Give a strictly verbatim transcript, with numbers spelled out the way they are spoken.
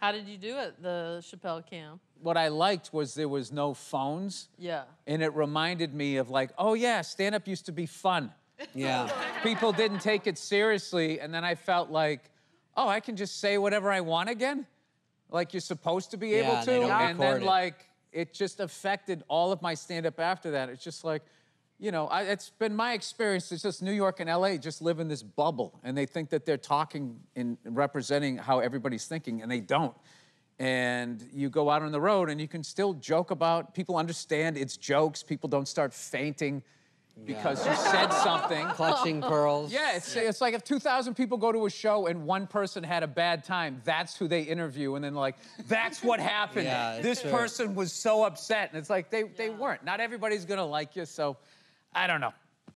How did you do it, the Chappelle Cam? What I liked was there was no phones. Yeah. And it reminded me of like, oh yeah, stand-up used to be fun. Yeah. People didn't take it seriously, and then I felt like, oh, I can just say whatever I want again? Like you're supposed to be yeah, able to? They don't and then it. like, it just affected all of my stand-up after that. It's just like, you know, I, it's been my experience. It's just New York and L A just live in this bubble, and they think that they're talking and representing how everybody's thinking, and they don't. And you go out on the road, and you can still joke about, people understand it's jokes. People don't start fainting because yeah. you said something. Clutching pearls. Yeah, it's, yeah. it's like if two thousand people go to a show and one person had a bad time, that's who they interview, and then like, that's what happened. Yeah, this true. person was so upset, and it's like, they, yeah. they weren't. Not everybody's gonna like you, so... I don't know.